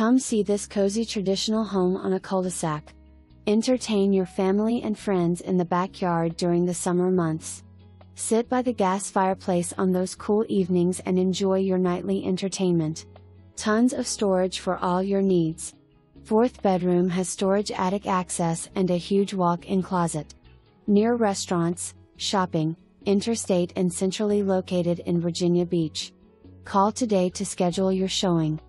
Come see this cozy traditional home on a cul-de-sac. Entertain your family and friends in the backyard during the summer months. Sit by the gas fireplace on those cool evenings and enjoy your nightly entertainment. Tons of storage for all your needs. Fourth bedroom has storage, attic access, and a huge walk-in closet. Near restaurants, shopping, interstate, and centrally located in Virginia Beach. Call today to schedule your showing.